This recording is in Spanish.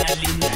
adrenalina.